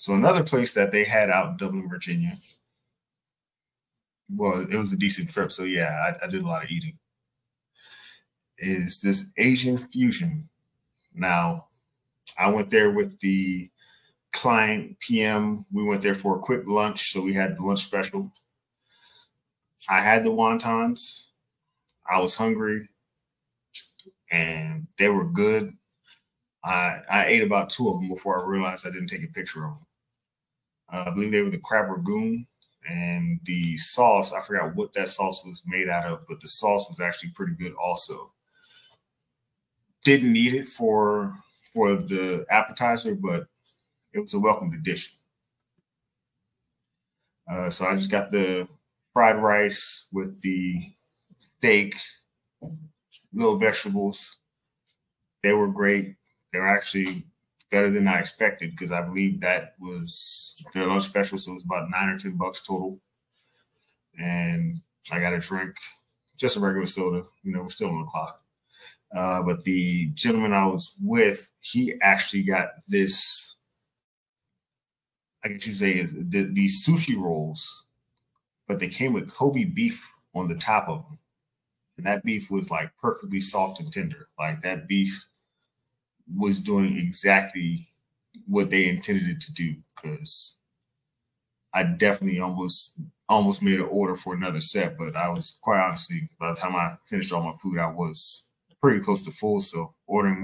So another place that they had out in Dublin, Virginia, well, it was a decent trip. So yeah, I did a lot of eating. Is this Asian fusion. Now, I went there with the client PM. We went there for a quick lunch. So we had the lunch special. I had the wontons. I was hungry and they were good. I ate about two of them before I realized I didn't take a picture of them. I believe they were the crab ragoon, and the sauce, I forgot what that sauce was made out of, but the sauce was actually pretty good also. Didn't need it for the appetizer, but it was a welcome addition. So I just got the fried rice with the steak, little vegetables. They were great. They were actually better than I expected because I believe that was their lunch special. So it was about $9 or $10 total. And I got a drink, just a regular soda. You know, we're still on the clock. But the gentleman I was with, he actually got this, I guess you say, is these sushi rolls, but they came with Kobe beef on the top of them. And that beef was like perfectly soft and tender. Like that beef was doing exactly what they intended it to do, because I definitely almost made an order for another set, but I was, quite honestly, by the time I finished all my food, I was pretty close to full, so ordering more.